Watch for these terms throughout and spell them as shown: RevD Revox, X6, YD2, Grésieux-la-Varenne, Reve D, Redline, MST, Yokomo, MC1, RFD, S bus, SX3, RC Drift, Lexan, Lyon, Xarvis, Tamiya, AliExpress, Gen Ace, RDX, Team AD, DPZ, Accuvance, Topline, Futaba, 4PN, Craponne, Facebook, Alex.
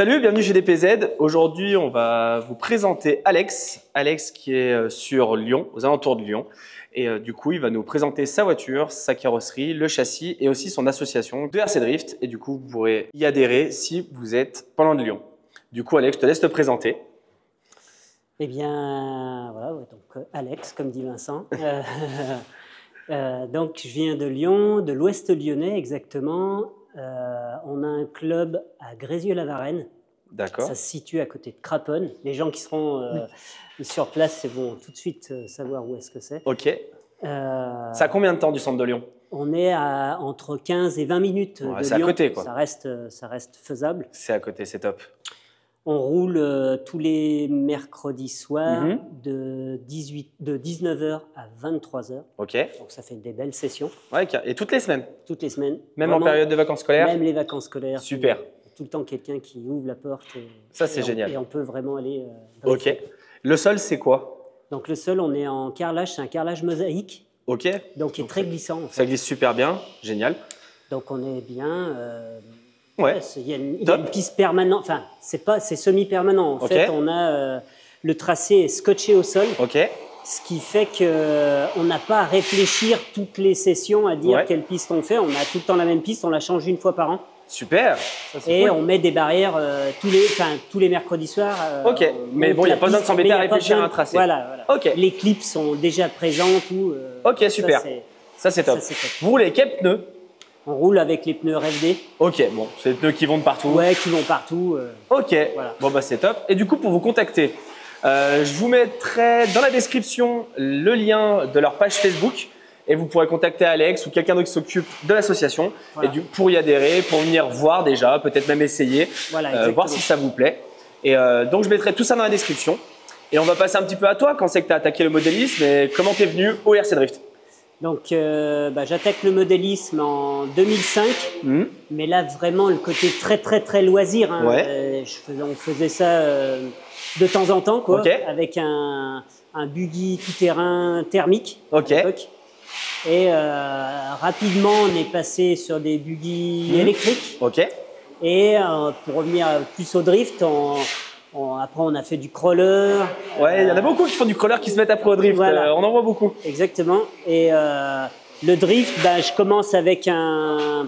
Salut, bienvenue chez DPZ. Aujourd'hui, on va vous présenter Alex. Alex qui est sur Lyon, aux alentours de Lyon. Et du coup, il va nous présenter sa voiture, sa carrosserie, le châssis et aussi son association de RC Drift. Et du coup, vous pourrez y adhérer si vous êtes pendant de Lyon. Du coup, Alex, je te laisse te présenter. Eh bien, voilà, donc Alex, comme dit Vincent. Donc, je viens de Lyon, de l'ouest lyonnais exactement. On a un club à Grésieux-la-Varenne. D'accord. Ça se situe à côté de Craponne. Les gens qui seront sur place vont tout de suite savoir où est-ce que c'est. Ok. Ça a combien de temps du centre de Lyon? On est à entre 15 et 20 minutes de Lyon. C'est à côté, quoi. Ça reste faisable. C'est à côté, c'est top. On roule tous les mercredis soirs de 19h à 23h. Ok. Donc ça fait des belles sessions. Ouais, et toutes les semaines? Toutes les semaines. Même vraiment, en période de vacances scolaires? Même les vacances scolaires. Super. Tout le temps quelqu'un qui ouvre la porte. Et, ça, c'est génial. Et on peut vraiment aller... ok. Le sol, c'est quoi? Donc le sol, on est en carrelage, c'est un carrelage mosaïque. Ok. Donc il est très glissant. En fait. Ça glisse super bien, génial. Donc on est bien... ouais. Il y a une piste permanente, enfin, c'est semi-permanent. En fait, on a, le tracé est scotché au sol, ce qui fait qu'on n'a pas à réfléchir toutes les sessions à dire quelle piste on fait. On a tout le temps la même piste, on la change une fois par an. Super. Ça, et cool. On met des barrières tous les mercredis soirs. Mais bon, il n'y a pas besoin de s'embêter à réfléchir à un tracé. Voilà. Les clips sont déjà présents. Ok, super. Ça, c'est top. Vous roulez quel pneu? On roule avec les pneus RFD. Ok, bon, c'est des pneus qui vont de partout. Ouais, qui vont partout. Ok, voilà. Bon, bah c'est top. Et du coup, pour vous contacter, je vous mettrai dans la description le lien de leur page Facebook et vous pourrez contacter Alex ou quelqu'un d'autre qui s'occupe de l'association pour y adhérer, pour venir voir déjà, peut-être même essayer, voir si ça vous plaît. Et donc, je mettrai tout ça dans la description. Et on va passer un petit peu à toi, quand c'est que tu as attaqué le modélisme et comment tu es venu au RC Drift? Donc, j'attaque le modélisme en 2005, mais là, vraiment, le côté très loisir. Hein. On faisait ça de temps en temps, quoi, avec un buggy tout-terrain thermique à l'époque. Et rapidement, on est passé sur des buggy électriques. Et pour revenir plus au drift, après, on a fait du crawler. Ouais, il y en a beaucoup qui font du crawler qui se mettent après au drift. On en voit beaucoup. Exactement. Et le drift, je commence avec un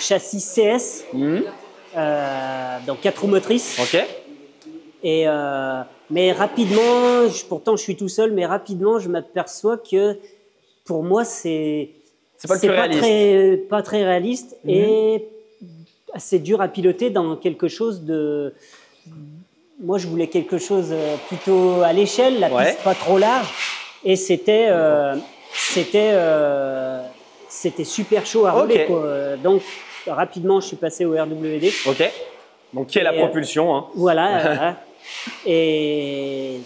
châssis CS, donc 4 roues motrices. Et, mais rapidement, pourtant je suis tout seul, mais rapidement je m'aperçois que pour moi, c'est pas très réaliste et assez dur à piloter dans quelque chose de... Moi, je voulais quelque chose plutôt à l'échelle, la piste pas trop large, et c'était super chaud à rouler. Quoi. Donc rapidement, je suis passé au RWD. Donc qui est la propulsion. Hein. Voilà. Et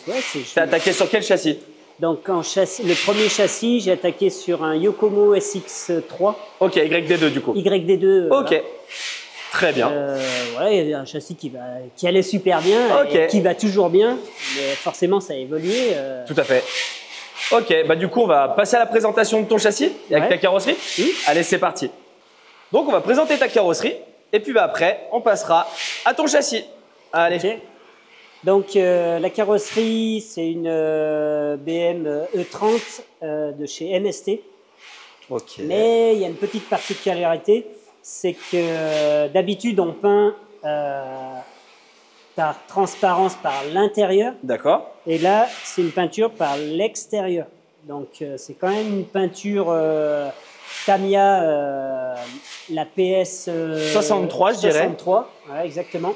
t'as attaqué sur quel châssis? Donc en châssis, le premier châssis, j'ai attaqué sur un Yokomo SX3. Ok, YD2 du coup. YD2. Ok. Voilà. Très bien. Ouais, un châssis qui allait super bien, et qui va toujours bien, mais forcément ça a évolué. Tout à fait. Ok, bah du coup on va passer à la présentation de ton châssis avec ta carrosserie. Allez, c'est parti. Donc on va présenter ta carrosserie et puis après on passera à ton châssis. Allez. Donc la carrosserie, c'est une BMW E30 de chez MST. Mais il y a une petite particularité. C'est que d'habitude, on peint par transparence par l'intérieur. D'accord. Et là, c'est une peinture par l'extérieur. Donc, c'est quand même une peinture Tamiya, la PS63, je dirais. 63, ouais, exactement.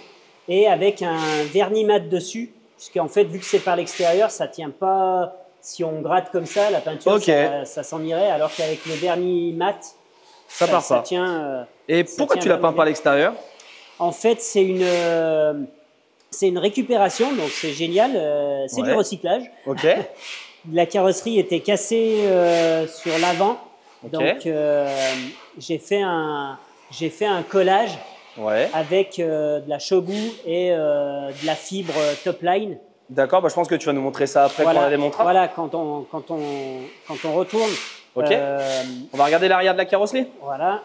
Et avec un vernis mat dessus, puisqu'en fait, vu que c'est par l'extérieur, ça ne tient pas. Si on gratte comme ça, la peinture, ça s'en irait, alors qu'avec le vernis mat, ça part pas. Et pourquoi tu la peins par l'extérieur? En fait, c'est une récupération, donc c'est génial. C'est du recyclage. La carrosserie était cassée sur l'avant, donc j'ai fait un collage avec de la shogu et de la fibre Topline. D'accord, bah, je pense que tu vas nous montrer ça après quand on la démontrera. Voilà, quand on retourne. On va regarder l'arrière de la carrosserie. Voilà.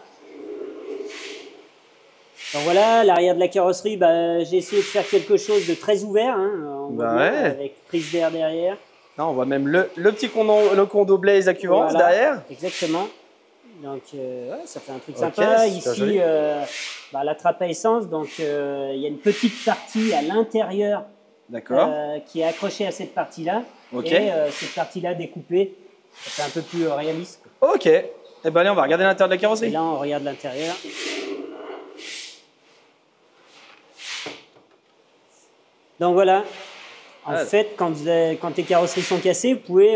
Alors voilà, l'arrière de la carrosserie, bah, j'ai essayé de faire quelque chose de très ouvert, hein. On voit bien, avec prise d'air derrière. Non, on voit même le petit condo blaze Accuvance derrière. Exactement. Donc ouais, ça fait un truc sympa. Ici, bah, la trappe à essence, donc il y a une petite partie à l'intérieur qui est accrochée à cette partie-là. Et cette partie-là découpée, c'est un peu plus réaliste. Ok. Et ben allez, on va regarder l'intérieur de la carrosserie. Et là, on regarde l'intérieur. Donc voilà. En fait, quand tes carrosseries sont cassées, vous pouvez,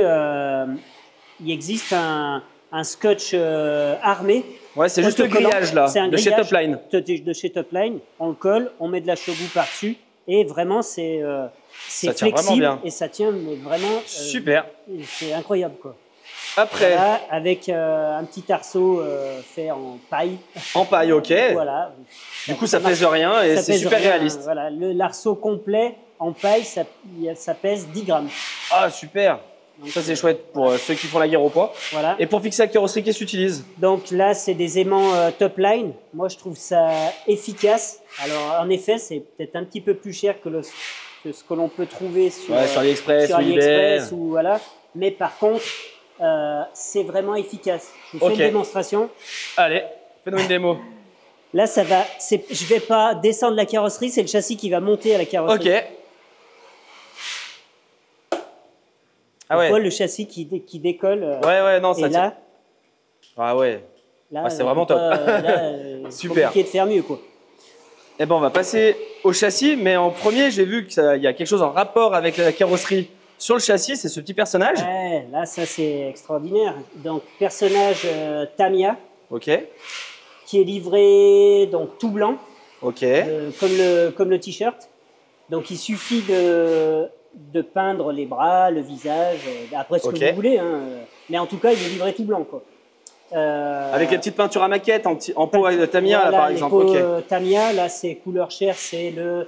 il existe un scotch armé. Ouais, c'est juste le grillage là, de chez Topline. De chez Topline, on le colle, on met de la chevaux par-dessus et vraiment c'est flexible et ça tient mais vraiment super. C'est incroyable quoi. Après, voilà, avec un petit arceau fait en paille. En paille, ok. Voilà. Du coup, ça pèse rien et c'est super réaliste. Voilà, l'arceau complet en paille, ça pèse 10 grammes. Ah, super. Donc, ça, c'est chouette pour ceux qui font la guerre au poids. Voilà. Et pour fixer la carrosserie, qu'est-ce que tu utilises? Donc là, c'est des aimants Topline. Moi, je trouve ça efficace. Alors, en effet, c'est peut-être un petit peu plus cher que, ce que l'on peut trouver sur, sur AliExpress ou voilà. Mais par contre, c'est vraiment efficace. Je vous fais une démonstration. Allez, fais-nous une démo. Là, ça va. Je ne vais pas descendre la carrosserie, c'est le châssis qui va monter à la carrosserie. Ok. Ah ouais. On voit le châssis qui décolle. Ouais, non, ça tient. Ah ouais. Là, c'est vraiment top. Super. Compliqué de faire mieux, quoi. Eh ben, on va passer au châssis, mais en premier, j'ai vu qu'il y a quelque chose en rapport avec la carrosserie. Sur le châssis, c'est ce petit personnage. Ouais, là, ça, c'est extraordinaire. Donc, personnage Tamiya. Ok. Qui est livré, donc, tout blanc. Ok. Comme le t-shirt. Donc, il suffit de peindre les bras, le visage, après ce que vous voulez. Hein. Mais en tout cas, il est livré tout blanc, quoi. Avec les petites peintures à maquette, en peau de Tamiya, voilà, là, par exemple. Tamiya, là, c'est couleur chair, c'est le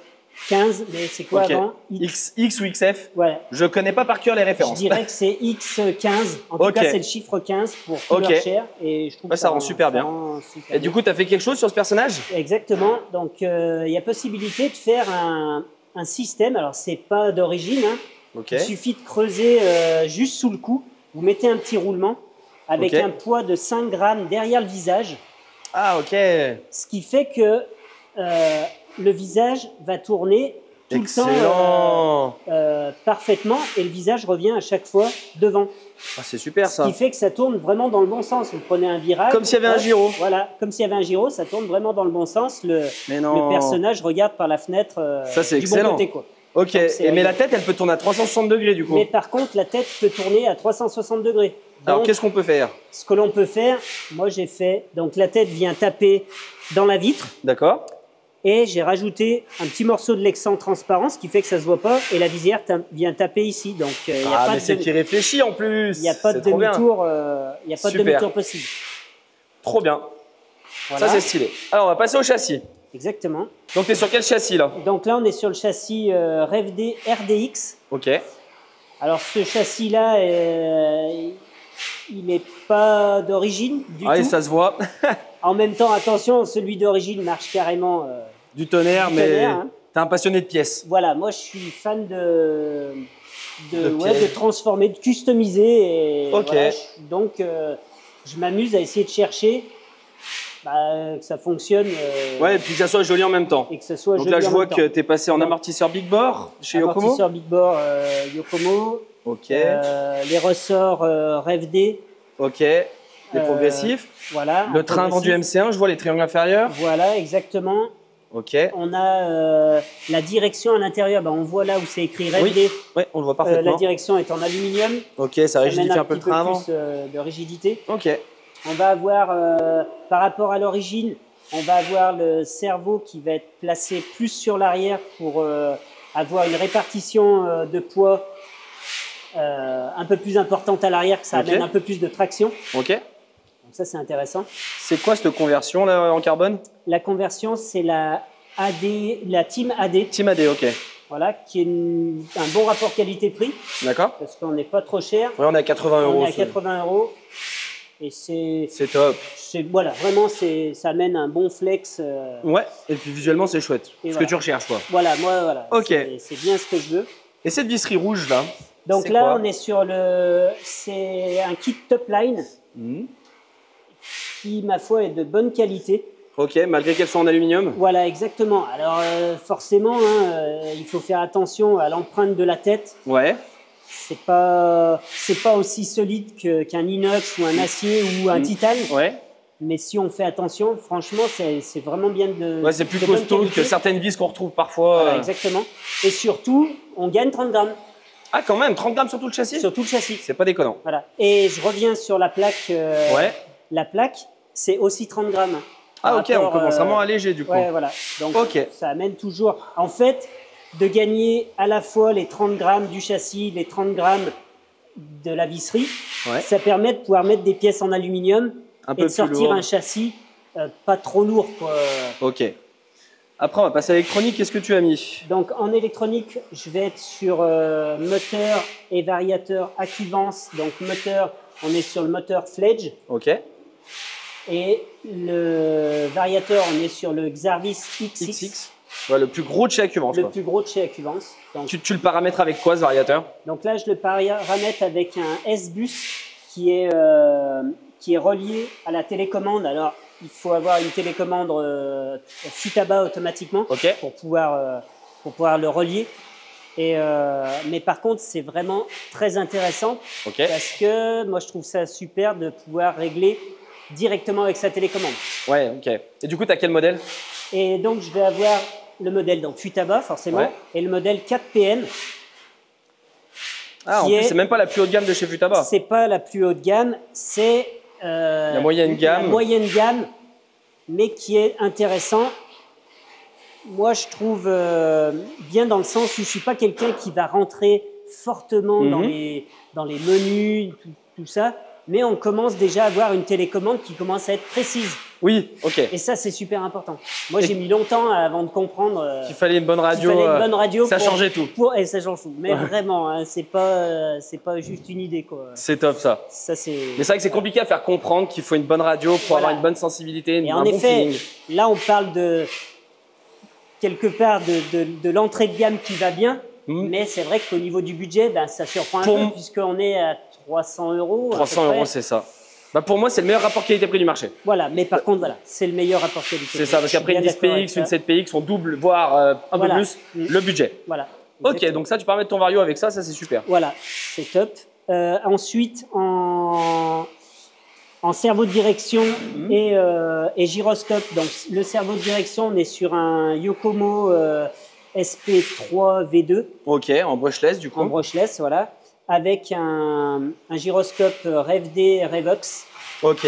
15, mais c'est quoi avant X ou XF? Voilà. Je connais pas par cœur les références. Je dirais que c'est X15. En tout cas, c'est le chiffre 15 pour couleur chair. Et je trouve ça rend super bien. Et du coup, tu as fait quelque chose sur ce personnage? Exactement. Donc, il y a possibilité de faire un système. Alors, c'est pas d'origine. Hein. Il suffit de creuser juste sous le cou. Vous mettez un petit roulement avec un poids de 5 grammes derrière le visage. Ah, ok. Ce qui fait que le visage va tourner tout le temps parfaitement et le visage revient à chaque fois devant. Ah, c'est super ça. Ce qui fait que ça tourne vraiment dans le bon sens. Vous prenez un virage. Comme s'il y avait un gyro. Voilà, comme s'il y avait un gyro, ça tourne vraiment dans le bon sens. Le personnage regarde par la fenêtre ça, du bon côté. Quoi. Ok, mais la tête, elle peut tourner à 360 degrés du coup. Mais par contre, la tête peut tourner à 360 degrés. Donc, alors, qu'est-ce qu'on peut faire? Ce que l'on peut faire, moi j'ai fait, donc la tête vient taper dans la vitre. D'accord. Et j'ai rajouté un petit morceau de lexan transparent, ce qui fait que ça ne se voit pas. Et la visière vient taper ici. Donc, mais c'est qui réfléchit en plus. Il n'y a pas de demi-tour possible. Trop bien. Voilà. Ça, c'est stylé. Alors, on va passer au châssis. Exactement. Donc, tu es sur quel châssis là? Donc là, on est sur le châssis RevD RDX. Ok. Alors, ce châssis-là, il n'est pas d'origine du tout. Oui, ça se voit. En même temps, attention, celui d'origine marche carrément du tonnerre, mais t'es un passionné de pièces. Voilà, moi je suis fan de transformer, de customiser. Et voilà, donc je m'amuse à essayer de chercher que ça fonctionne. Ouais, et puis que ça soit joli en même temps. Et que ça soit donc joli là, je vois que t'es passé en amortisseur big bore chez Yokomo. Amortisseur big bore Yokomo. Ok. Les ressorts Reve D. Ok. Les progressifs. Voilà. Le train vendu MC1, je vois les triangles inférieurs. Voilà, exactement. Ok. On a la direction à l'intérieur. Ben, on voit là où c'est écrit RFD. Oui, on le voit parfaitement. La direction est en aluminium. Ok, ça rigidifie un peu le train avant. Plus de rigidité. Ok. On va avoir, par rapport à l'origine, on va avoir le cerveau qui va être placé plus sur l'arrière pour avoir une répartition de poids un peu plus importante à l'arrière, que ça amène un peu plus de traction. Ok. Donc ça, c'est intéressant. C'est quoi cette conversion là, en carbone? La conversion, c'est la Team AD. Team AD, ok. Voilà, qui est un bon rapport qualité-prix. D'accord. Parce qu'on n'est pas trop cher. Oui, on est à 80 euros. On est à 80 euros. Et c'est top. Voilà, vraiment, ça amène un bon flex. Ouais, et puis visuellement, c'est chouette. Ce que tu recherches, quoi. Voilà, moi, voilà. Ok. C'est bien ce que je veux. Et cette visserie rouge, là? Donc là, on est sur le... C'est un kit Topline qui, ma foi, est de bonne qualité. Ok, malgré qu'elle soit en aluminium? Voilà, exactement. Alors, forcément, hein, il faut faire attention à l'empreinte de la tête. Ouais. C'est pas aussi solide qu'un inox ou un acier ou un titane. Ouais. Mais si on fait attention, franchement, c'est vraiment bien de... Ouais, c'est plus costaud que certaines vis qu'on retrouve parfois. Voilà, exactement. Et surtout, on gagne 30 grammes. Ah, quand même, 30 grammes sur tout le châssis? Sur tout le châssis. C'est pas déconnant. Voilà. Et je reviens sur la plaque. Ouais. La plaque, c'est aussi 30 grammes. Ah, ok, on commence vraiment à alléger du coup. Ouais, voilà. Donc, ça amène toujours... En fait, de gagner à la fois les 30 grammes du châssis, les 30 grammes de la visserie, ça permet de pouvoir mettre des pièces en aluminium et de sortir un châssis pas trop lourd, quoi. Ok. Après, on va passer à l'électronique. Qu'est-ce que tu as mis? Donc, en électronique, je vais être sur moteur et variateur Accuvance. Donc, moteur, on est sur le moteur Fledge. Ok. Et le variateur, on est sur le Xarvis X6. X6. Ouais, le plus gros de chez Accuvance. Le plus gros de chez Accuvance. Donc, tu le paramètres avec quoi, ce variateur? Donc là, je le paramètre avec un S bus qui est relié à la télécommande. Alors, il faut avoir une télécommande Futaba automatiquement pour pouvoir le relier. Et mais par contre, c'est vraiment très intéressant parce que moi, je trouve ça super de pouvoir régler directement avec sa télécommande. Ouais, ok. Et du coup, tu as quel modèle? Et donc, je vais avoir le modèle donc Futaba, forcément, et le modèle 4PN. Ah, en plus, c'est même pas la plus haut de gamme de chez Futaba. C'est pas la plus haut de gamme, c'est la moyenne gamme. La moyenne gamme, mais qui est intéressant. Moi, je trouve bien dans le sens où je suis pas quelqu'un qui va rentrer fortement dans les menus, tout ça. Mais on commence déjà à avoir une télécommande qui commence à être précise. Oui, ok. Et ça, c'est super important. Moi, j'ai mis longtemps avant de comprendre qu'il fallait une bonne radio. Ça changeait tout. Et ça change tout. Mais vraiment, hein, c'est pas juste une idée, quoi. C'est top, ça. Mais c'est vrai que c'est compliqué à faire comprendre qu'il faut une bonne radio pour avoir une bonne sensibilité, un bon feeling. Là, on parle de quelque part de l'entrée de gamme qui va bien. Mais c'est vrai qu'au niveau du budget, ben, ça surprend un peu puisqu'on est à 300 €. 300 €, c'est ça. Bah pour moi, c'est le meilleur rapport qualité-prix du marché. Voilà, mais par contre, voilà, c'est le meilleur rapport qualité-prix. C'est ça, parce qu'après une 10PX, une 7PX, on double, voire un peu plus, le budget. Voilà. Exactement. Ok, donc ça, tu permets de ton vario avec ça, ça c'est super. Voilà, c'est top. Ensuite, en cerveau de direction et gyroscope. Donc, le cerveau de direction, on est sur un Yokomo SP3 V2. Ok, en brushless du coup. En brushless, voilà. Avec un gyroscope RevD Revox. Ok.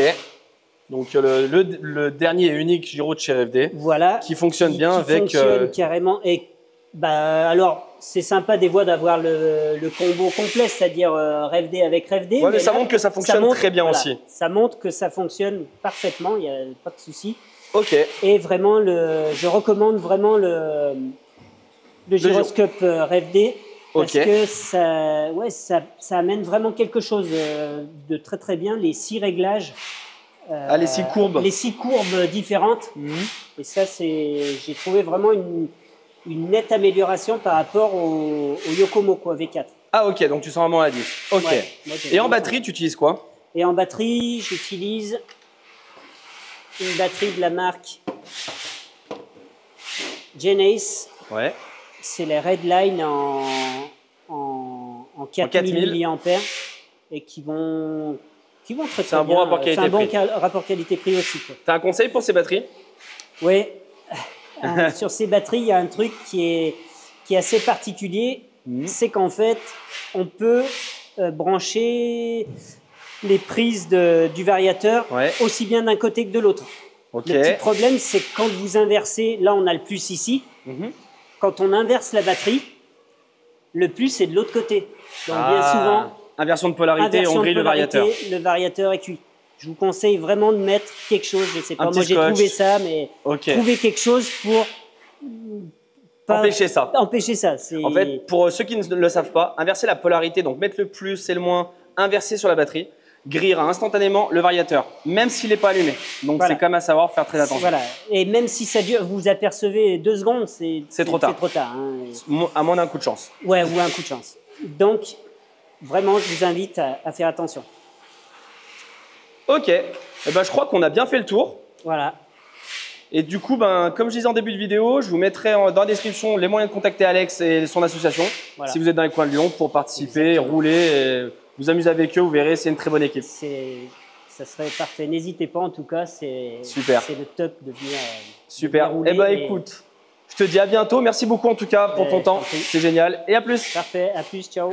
Donc le dernier et unique gyro de chez RFD. Voilà. Qui fonctionne bien avec. Fonctionne carrément. Et bah alors c'est sympa des fois d'avoir le combo complet, c'est-à-dire RevD avec RevD. Ouais, mais ça montre que ça fonctionne très bien aussi. Ça montre que ça fonctionne parfaitement. Il n'y a pas de souci. Ok. Et vraiment je recommande vraiment le gyroscope RevD. Parce que ça amène vraiment quelque chose de très très bien, les 6 réglages. Les 6 courbes. Les 6 courbes différentes. Et ça, j'ai trouvé vraiment une nette amélioration par rapport au Yokomo V4. Ah ok, donc tu sens vraiment la diff. Ok. Ouais, et en batterie, tu utilises quoi? Et en batterie, j'utilise une batterie de la marque Gen Ace. Ouais. C'est les Redline en 4000 mAh et qui vont très très bien. C'est un bon rapport qualité-prix aussi. Tu as un conseil pour ces batteries? Oui. Sur ces batteries, il y a un truc qui est assez particulier. C'est qu'en fait, on peut brancher les prises du variateur aussi bien d'un côté que de l'autre. Le petit problème, c'est que quand vous inversez, là on a le plus ici. Quand on inverse la batterie, le plus est de l'autre côté. Donc bien souvent, inversion de polarité, on grille le variateur. Le variateur est cuit. Je vous conseille vraiment de mettre quelque chose. Je ne sais pas, moi j'ai trouvé ça, mais trouver quelque chose pour empêcher ça. Empêcher ça. En fait, pour ceux qui ne le savent pas, inverser la polarité, donc mettre le plus et le moins inversé sur la batterie, grillera instantanément le variateur, même s'il n'est pas allumé. Donc voilà, c'est quand même à savoir faire très attention. Voilà. Et même si ça dure, vous apercevez 2 secondes, c'est trop tard. Hein. À moins d'un coup de chance. Ouais, ou un coup de chance. Donc, vraiment, je vous invite à faire attention. Ok. Eh ben, je crois qu'on a bien fait le tour. Voilà. Et du coup, ben, comme je disais en début de vidéo, je vous mettrai dans la description les moyens de contacter Alex et son association, voilà, si vous êtes dans les coins de Lyon, pour participer, exactement, rouler, et vous amuser avec eux, vous verrez, c'est une très bonne équipe. Ça serait parfait. N'hésitez pas en tout cas, c'est le top de venir super. Eh ben, écoute, je te dis à bientôt. Merci beaucoup en tout cas pour ton temps. C'est génial. Et à plus. Parfait. À plus. Ciao.